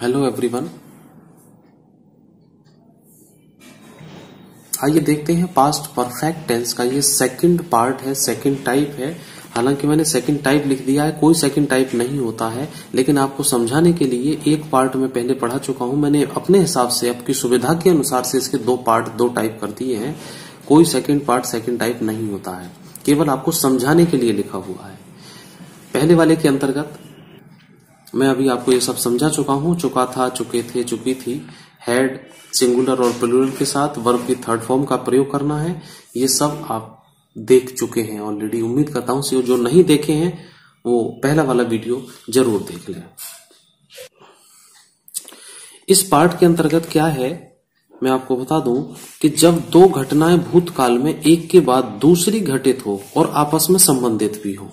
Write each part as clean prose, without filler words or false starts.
Hello everyone, आइए देखते हैं पास्ट परफेक्ट टेंस का ये सेकंड पार्ट है, सेकंड टाइप है। हालांकि मैंने सेकंड टाइप लिख दिया है, कोई सेकंड टाइप नहीं होता है, लेकिन आपको समझाने के लिए एक पार्ट में पहले पढ़ा चुका हूं। मैंने अपने हिसाब से, आपकी सुविधा के अनुसार से इसके दो टाइप कर दिए हैं। कोई सेकंड पार्ट सेकंड टाइप नहीं होता है, केवल आपको समझाने के लिए लिखा हुआ है। पहले वाले के अंतर्गत मैं अभी आपको ये सब समझा चुका हूं। चुका था, चुके थे, चुकी थी। हैड सिंगुलर और प्लूरल के साथ वर्ब की थर्ड फॉर्म का प्रयोग करना है। ये सब आप देख चुके हैं ऑलरेडी। उम्मीद करता हूं जो नहीं देखे हैं वो पहला वाला वीडियो जरूर देख लें। इस पार्ट के अंतर्गत क्या है मैं आपको बता दूं कि जब दो घटनाएं भूतकाल में एक के बाद दूसरी घटित हो और आपस में संबंधित भी हो,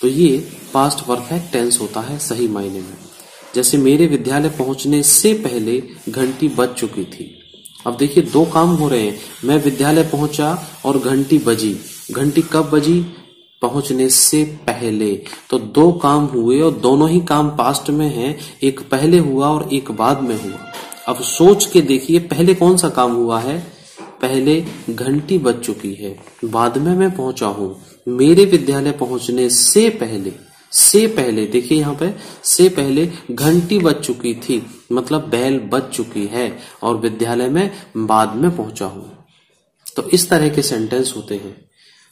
तो ये पास्ट परफेक्ट टेंस होता है सही मायने में। जैसे मेरे विद्यालय पहुंचने से पहले घंटी बज चुकी थी। अब देखिए दो काम हो रहे हैं, मैं विद्यालय पहुंचा और घंटी बजी। घंटी कब बजी? पहुंचने से पहले। तो दो काम हुए और दोनों ही काम पास्ट में हैं, एक पहले हुआ और एक बाद में हुआ। अब सोच के देखिए पहले कौन सा काम हुआ है? पहले घंटी बज चुकी है, बाद में मैं पहुंचा हूं। मेरे विद्यालय पहुंचने से पहले देखिए यहाँ पे से पहले घंटी बज चुकी थी, मतलब बैल बज चुकी है, और विद्यालय में बाद में पहुंचा हूं। तो इस तरह के सेंटेंस होते हैं।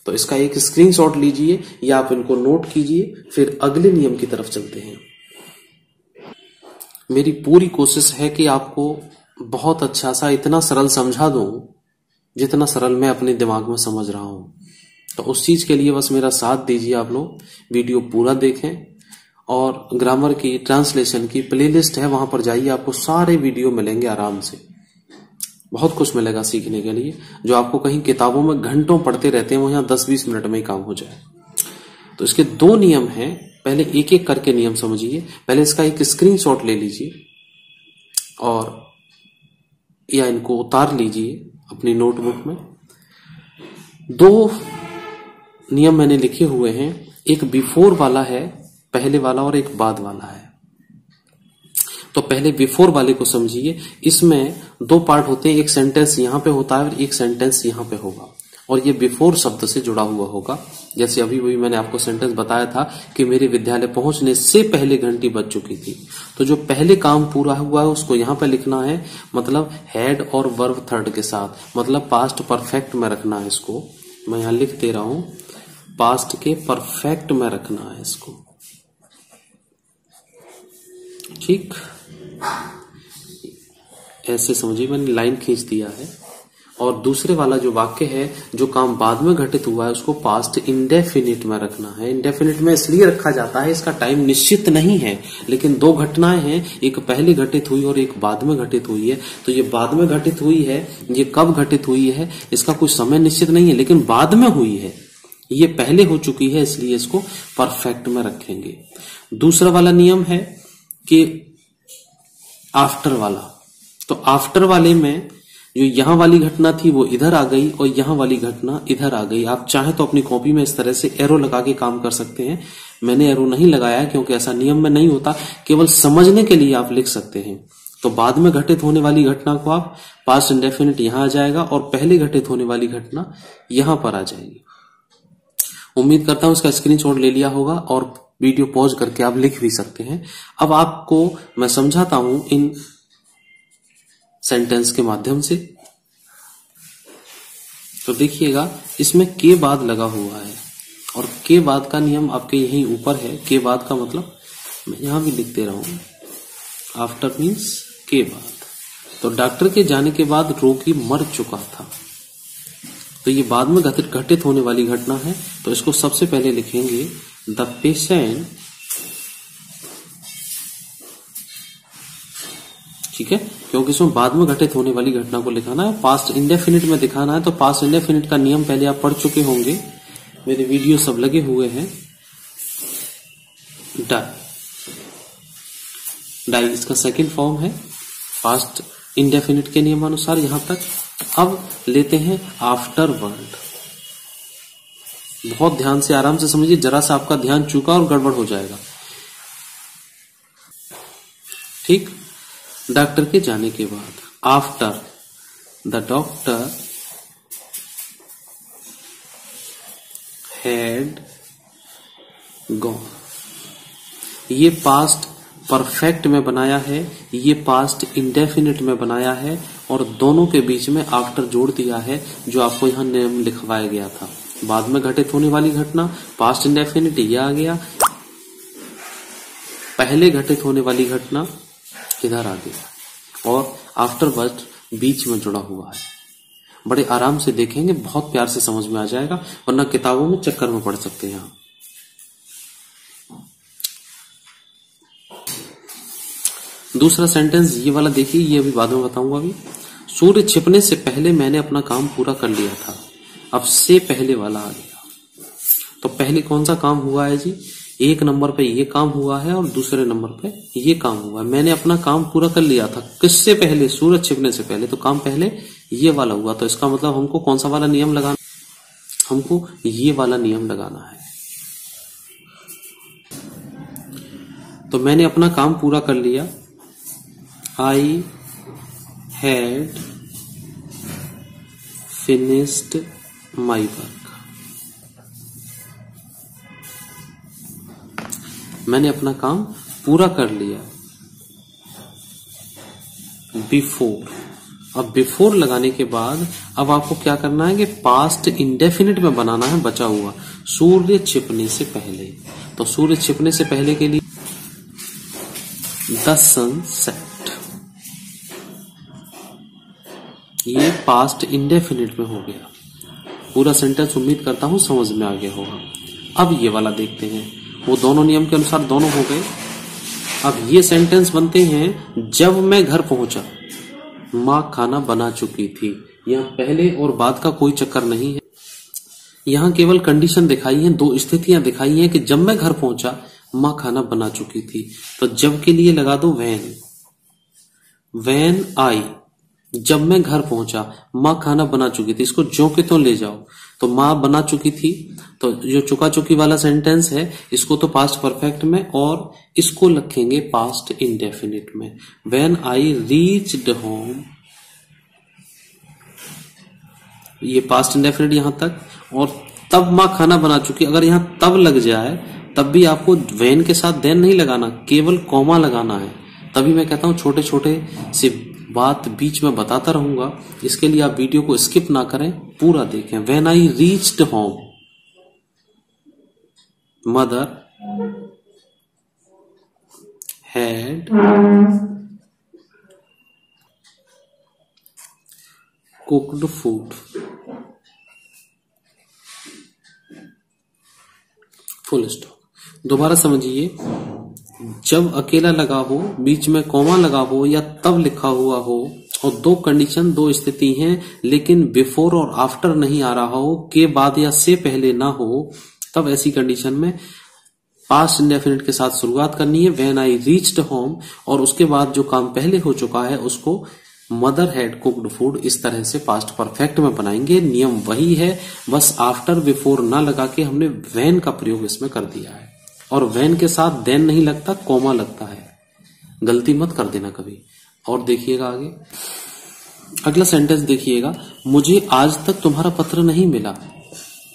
तो इसका एक स्क्रीनशॉट लीजिए या आप इनको नोट कीजिए। फिर अगले नियम की तरफ चलते हैं। मेरी पूरी कोशिश है कि आपको बहुत अच्छा सा इतना सरल समझा दूं जितना सरल मैं अपने दिमाग में समझ रहा हूं। तो उस चीज के लिए बस मेरा साथ दीजिए। आप लोग वीडियो पूरा देखें और ग्रामर की, ट्रांसलेशन की प्लेलिस्ट है, वहां पर जाइए, आपको सारे वीडियो मिलेंगे। आराम से बहुत कुछ मिलेगा सीखने के लिए, जो आपको कहीं किताबों में घंटों पढ़ते रहते हैं वो यहाँ 10-20 मिनट में ही काम हो जाए। तो इसके दो नियम हैं, पहले एक एक करके नियम समझिए। पहले इसका एक स्क्रीनशॉट ले लीजिए और या इनको उतार लीजिए अपनी नोटबुक में। दो नियम मैंने लिखे हुए हैं, एक बिफोर वाला है पहले वाला और एक बाद वाला है। तो पहले बिफोर वाले को समझिए। इसमें दो पार्ट होते हैं, एक सेंटेंस यहाँ पे होता है और एक सेंटेंस यहाँ पे होगा, और ये बिफोर शब्द से जुड़ा हुआ होगा। जैसे अभी भी मैंने आपको सेंटेंस बताया था कि मेरे विद्यालय पहुंचने से पहले घंटी बज चुकी थी। तो जो पहले काम पूरा हुआ है उसको यहाँ पे लिखना है, मतलब हैड और वर्ब थर्ड के साथ, मतलब पास्ट परफेक्ट में रखना है। इसको मैं यहाँ लिख दे रहा हूं, पास्ट के परफेक्ट में रखना है इसको, ठीक ऐसे समझिए। मैंने लाइन खींच दिया है। और दूसरे वाला जो वाक्य है, जो काम बाद में घटित हुआ है, उसको पास्ट इंडेफिनिट में रखना है। इंडेफिनिट में इसलिए रखा जाता है, इसका टाइम निश्चित नहीं है, लेकिन दो घटनाएं हैं, एक पहले घटित हुई और एक बाद में घटित हुई है। तो ये बाद में घटित हुई है, ये कब घटित हुई है इसका कोई समय निश्चित नहीं है, लेकिन बाद में हुई है। ये पहले हो चुकी है, इसलिए इसको परफेक्ट में रखेंगे। दूसरा वाला नियम है कि आफ्टर वाला। तो आफ्टर वाले में जो यहां वाली घटना थी वो इधर आ गई और यहां वाली घटना इधर आ गई। आप चाहे तो अपनी कॉपी में इस तरह से एरो लगा के काम कर सकते हैं। मैंने एरो नहीं लगाया क्योंकि ऐसा नियम में नहीं होता, केवल समझने के लिए आप लिख सकते हैं। तो बाद में घटित होने वाली घटना को आप पास्ट इंडेफिनिट यहां आ जाएगा और पहले घटित होने वाली घटना यहां पर आ जाएगी। उम्मीद करता हूं इसका स्क्रीनशॉट ले लिया होगा और वीडियो पॉज करके आप लिख भी सकते हैं। अब आपको मैं समझाता हूं इन सेंटेंस के माध्यम से। तो देखिएगा इसमें के बाद लगा हुआ है, और के बाद का नियम आपके यहीं ऊपर है। के बाद का मतलब मैं यहां भी लिख दे रहा हूं, आफ्टर मीन्स के बाद। तो डॉक्टर के जाने के बाद रोगी मर चुका था। तो ये बाद में घटित होने वाली घटना है, तो इसको सबसे पहले लिखेंगे द पेशेंट, ठीक है, क्योंकि इसमें बाद में घटित होने वाली घटना को लिखाना है। पास्ट इंडेफिनिट में दिखाना है, तो पास्ट इंडेफिनिट का नियम पहले आप पढ़ चुके होंगे, मेरे वीडियो सब लगे हुए हैं। डाई इसका सेकंड फॉर्म है पास्ट इंडेफिनिट के नियमानुसार यहां तक। अब लेते हैं आफ्टर वर्ड। बहुत ध्यान से आराम से समझिए, जरा सा आपका ध्यान चूका और गड़बड़ हो जाएगा, ठीक, डॉक्टर के जाने के बाद, after the doctor had gone. ये पास्ट परफेक्ट में बनाया है, ये पास्ट इंडेफिनिट में बनाया है और दोनों के बीच में आफ्टर जोड़ दिया है, जो आपको यहाँ नेम लिखवाया गया था। बाद में घटित होने वाली घटना, पास्ट इंडेफिनिट यह आ गया, पहले घटित होने वाली घटना इधर आ गया और आफ्टरवर्ड बीच में जुड़ा हुआ है। बड़े आराम से देखेंगे, बहुत प्यार से समझ में आ जाएगा, वरना किताबों में चक्कर में पड़ सकते हैं आप। दूसरा सेंटेंस ये वाला देखिए, ये अभी बाद में बताऊंगा। अभी सूर्य छिपने से पहले मैंने अपना काम पूरा कर लिया था, अब से पहले वाला आ गया। तो पहले कौन सा काम हुआ है जी? एक नंबर पे ये काम हुआ है और दूसरे नंबर पे ये काम हुआ है। मैंने अपना काम पूरा कर लिया था, किससे पहले? सूरज छिपने से पहले। तो काम पहले ये वाला हुआ, तो इसका मतलब हमको कौन सा वाला नियम लगाना? हमको ये वाला नियम लगाना है। तो मैंने अपना काम पूरा कर लिया, I had finished my work। मैंने अपना काम पूरा कर लिया। बिफोर, अब बिफोर लगाने के बाद अब आपको क्या करना है कि पास्ट इंडेफिनिट में बनाना है बचा हुआ, सूर्य छिपने से पहले। तो सूर्य छिपने से पहले के लिए द सन सेट, ये पास्ट इंडेफिनिट में हो गया। पूरा सेंटेंस उम्मीद करता हूं समझ में आ गया होगा। अब ये वाला देखते हैं, वो दोनों नियम के अनुसार दोनों हो गए। अब ये सेंटेंस बनते हैं, जब मैं घर पहुंचा माँ खाना बना चुकी थी। यहाँ पहले और बाद का कोई चक्कर नहीं है, यहाँ केवल कंडीशन दिखाई है, दो स्थितियां दिखाई हैं कि जब मैं घर पहुंचा माँ खाना बना चुकी थी। तो जब के लिए लगा दो व्हेन, व्हेन आई, जब मैं घर पहुंचा माँ खाना बना चुकी थी। इसको जो के तो ले जाओ, तो माँ बना चुकी थी, तो जो चुका चुकी वाला सेंटेंस है इसको तो पास्ट परफेक्ट में और इसको लिखेंगे पास्ट इंडेफिनिट में। व्हेन आई रीच्ड होम, ये पास्ट इंडेफिनिट यहां तक, और तब माँ खाना बना चुकी। अगर यहां तब लग जाए तब भी आपको व्हेन के साथ देन नहीं लगाना, केवल कॉमा लगाना है। तभी मैं कहता हूं छोटे छोटे से बात बीच में बताता रहूंगा, इसके लिए आप वीडियो को स्किप ना करें, पूरा देखें। When I reached home mother had cooked food, full stop. दोबारा समझिए, जब अकेला लगा हो, बीच में कॉमा लगा हो या तब लिखा हुआ हो और दो कंडीशन, दो स्थिति हैं, लेकिन बिफोर और आफ्टर नहीं आ रहा हो, के बाद या से पहले ना हो, तब ऐसी कंडीशन में पास्ट इंडेफिनिट के साथ शुरुआत करनी है। व्हेन आई रीच्ड होम और उसके बाद जो काम पहले हो चुका है उसको मदर हैड कुक्ड फूड, इस तरह से पास्ट परफेक्ट में बनाएंगे। नियम वही है, बस आफ्टर बिफोर ना लगा के हमने व्हेन का प्रयोग इसमें कर दिया है। और व्हेन के साथ देन नहीं लगता, कॉमा लगता है, गलती मत कर देना कभी। और देखिएगा आगे, अगला सेंटेंस देखिएगा। मुझे आज तक तुम्हारा पत्र नहीं मिला,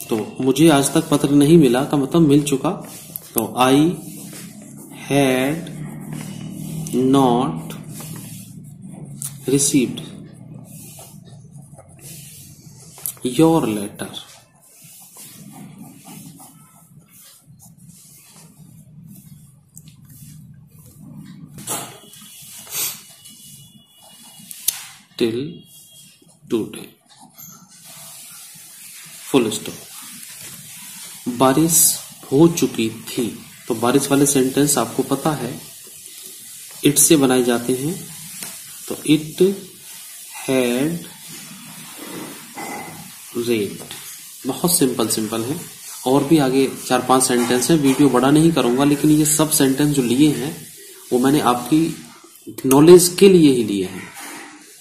तो मुझे आज तक पत्र नहीं मिला का मतलब मिल चुका। तो I had not received your letter, today, full stop. बारिश हो चुकी थी, तो बारिश वाले सेंटेंस आपको पता है इट से बनाए जाते हैं। तो इट हैड रेन्ड, बहुत सिंपल सिंपल है। और भी आगे 4-5 सेंटेंस हैं, वीडियो बड़ा नहीं करूंगा, लेकिन ये सब सेंटेंस जो लिए हैं वो मैंने आपकी नॉलेज के लिए ही लिए हैं।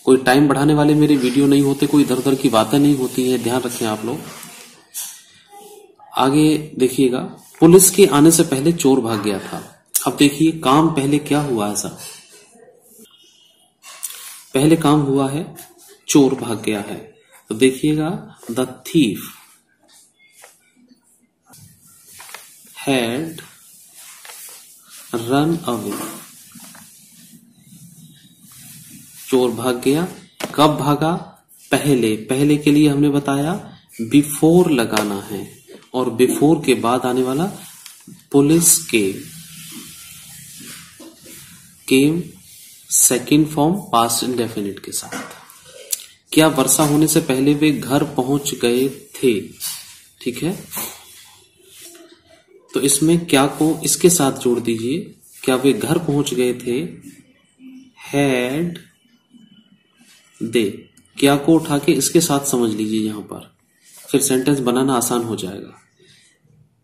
कोई टाइम बढ़ाने वाले मेरे वीडियो नहीं होते, कोई इधर उधर की बातें नहीं होती है, ध्यान रखें आप लोग। आगे देखिएगा, पुलिस के आने से पहले चोर भाग गया था। अब देखिए काम पहले क्या हुआ है, पहले काम हुआ है, चोर भाग गया है। तो देखिएगा the thief had run away, चोर भाग गया। कब भागा? पहले। पहले के लिए हमने बताया बिफोर लगाना है, और बिफोर के बाद आने वाला पुलिस के। Came second form past indefinite के साथ। क्या वर्षा होने से पहले वे घर पहुंच गए थे? ठीक है, तो इसमें क्या को इसके साथ जोड़ दीजिए। क्या वे घर पहुंच गए थे? हैड दे, क्या को उठा के इसके साथ समझ लीजिए यहां पर, फिर सेंटेंस बनाना आसान हो जाएगा।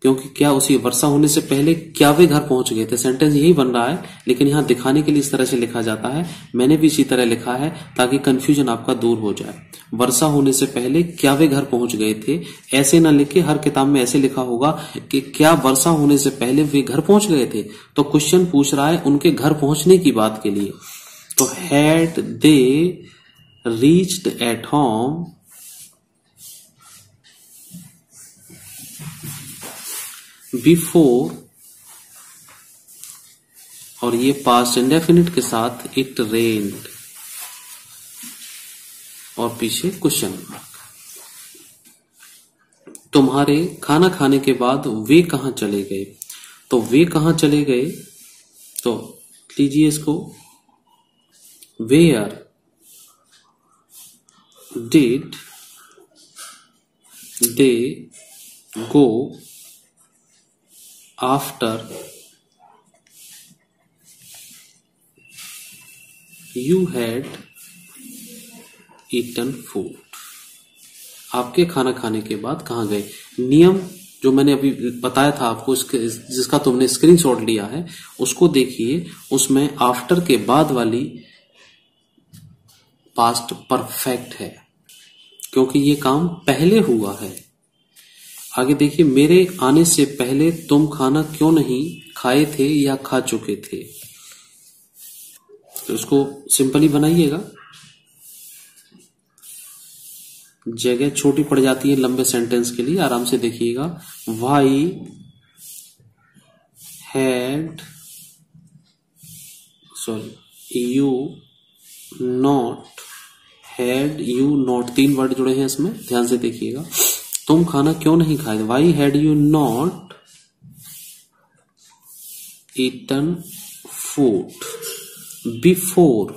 क्योंकि क्या उसी वर्षा होने से पहले क्या वे घर पहुंच गए थे, सेंटेंस यही बन रहा है, लेकिन यहां दिखाने के लिए इस तरह से लिखा जाता है। मैंने भी इसी तरह लिखा है ताकि कंफ्यूजन आपका दूर हो जाए। वर्षा होने से पहले क्या वे घर पहुंच गए थे, ऐसे ना लिखे। हर किताब में ऐसे लिखा होगा कि क्या वर्षा होने से पहले वे घर पहुंच गए थे, तो क्वेश्चन पूछ रहा है उनके घर पहुंचने की बात के लिए। तो had they reached at home before, और ये पास्ट इंडेफिनिट के साथ इट रेन्ड, और पीछे क्वेश्चन मार्क। तुम्हारे खाना खाने के बाद वे कहां चले गए? तो वे कहां चले गए, तो लीजिए इसको, where did they go after you had eaten food, आपके खाना खाने के बाद कहाँ गए। नियम जो मैंने अभी बताया था आपको, जिसका तुमने स्क्रीनशॉट लिया है, उसको देखिए। उसमें आफ्टर के बाद वाली पास्ट परफेक्ट है क्योंकि ये काम पहले हुआ है। आगे देखिए, मेरे आने से पहले तुम खाना क्यों नहीं खाए थे या खा चुके थे। तो उसको सिंपली बनाइएगा, जगह छोटी पड़ जाती है लंबे सेंटेंस के लिए, आराम से देखिएगा। वाई हैड यू नॉट, तीन वर्ड जुड़े हैं इसमें, ध्यान से देखिएगा। तुम खाना क्यों नहीं खाए, why had you not eaten food before,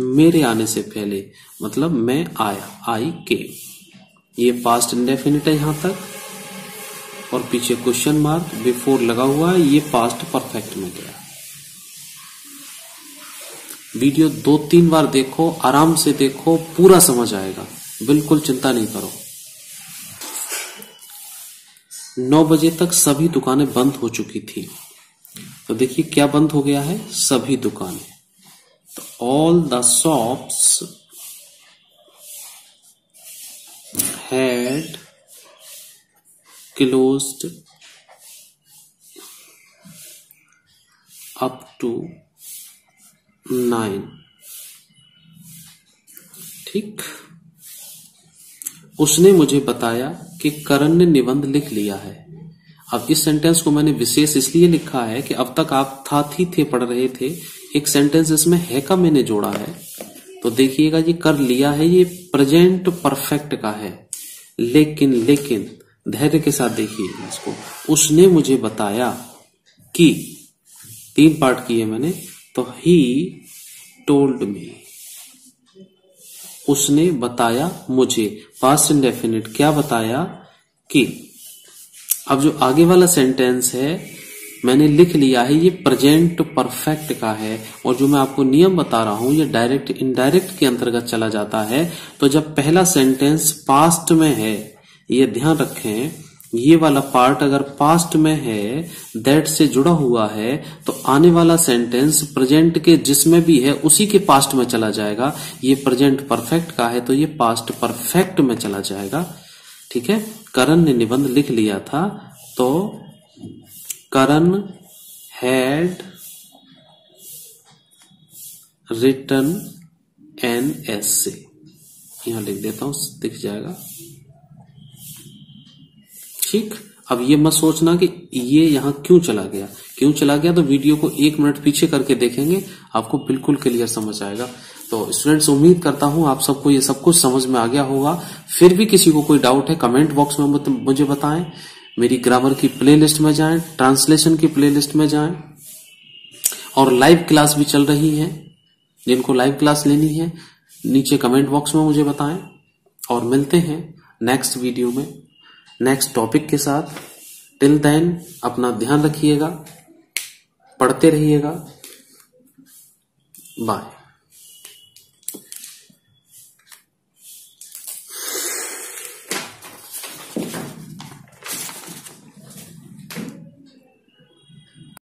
मेरे आने से पहले, मतलब मैं आया, आई केम। ये पास्ट इंडेफिनिट है यहां तक, और पीछे क्वेश्चन मार्क बिफोर लगा हुआ है, ये पास्ट परफेक्ट में गया। वीडियो 2-3 बार देखो, आराम से देखो, पूरा समझ आएगा, बिल्कुल चिंता नहीं करो। 9 बजे तक सभी दुकानें बंद हो चुकी थी। तो देखिए क्या बंद हो गया है, सभी दुकानें। तो all the shops had closed up to 9। ठीक, उसने मुझे बताया कि करण ने निबंध लिख लिया है। अब इस सेंटेंस को मैंने विशेष इसलिए लिखा है कि अब तक आप था थी थे पढ़ रहे थे, एक सेंटेंस इसमें है का मैंने जोड़ा है। तो देखिएगा ये कर लिया है, ये प्रेजेंट परफेक्ट का है, लेकिन धैर्य के साथ देखिएगा इसको। उसने मुझे बताया कि, 3 पार्ट किए मैंने, तो ही टोल्ड मी, उसने बताया मुझे, पास्ट इंडेफिनिट, क्या बताया कि। अब जो आगे वाला सेंटेंस है मैंने लिख लिया है, ये प्रेजेंट परफेक्ट का है, और जो मैं आपको नियम बता रहा हूं ये डायरेक्ट इनडायरेक्ट के अंतर्गत चला जाता है। तो जब पहला सेंटेंस पास्ट में है, ये ध्यान रखें, ये वाला पार्ट अगर पास्ट में है, दैट से जुड़ा हुआ है, तो आने वाला सेंटेंस प्रेजेंट के जिसमें भी है उसी के पास्ट में चला जाएगा। ये प्रेजेंट परफेक्ट का है तो ये पास्ट परफेक्ट में चला जाएगा। ठीक है, करण ने निबंध लिख लिया था, तो Karan had return N S से, यहां लिख देता हूं, दिख जाएगा। ठीक, अब ये मत सोचना कि ये यहां क्यों चला गया, तो वीडियो को 1 मिनट पीछे करके देखेंगे, आपको बिल्कुल क्लियर समझ आएगा। तो स्टूडेंट्स, उम्मीद करता हूं आप सबको ये सब कुछ समझ में आ गया होगा। फिर भी किसी को कोई डाउट है कमेंट बॉक्स में मुझे बताएं। मेरी ग्रामर की प्लेलिस्ट में जाएं, ट्रांसलेशन की प्लेलिस्ट में जाएं, और लाइव क्लास भी चल रही है, जिनको लाइव क्लास लेनी है नीचे कमेंट बॉक्स में मुझे बताएं। और मिलते हैं नेक्स्ट वीडियो में नेक्स्ट टॉपिक के साथ। टिल देन अपना ध्यान रखिएगा, पढ़ते रहिएगा। बाय।